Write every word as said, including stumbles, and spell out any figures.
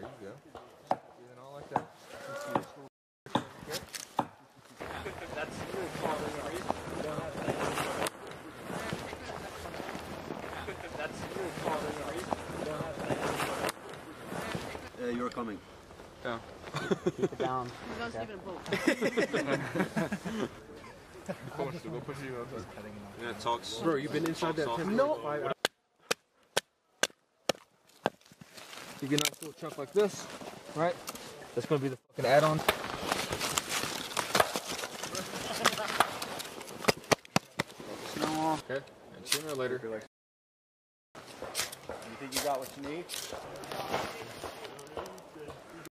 There you go. Even all like that. That's really far away. That's really far away. Uh, you're coming. Down. Keep it down. Don't even boat. Yeah, talks. Bro, you've been inside that tent. No. You get a nice little chunk like this, right? That's gonna be the fucking add-on. Snowball. Okay. And sooner or later. You think you got what you need?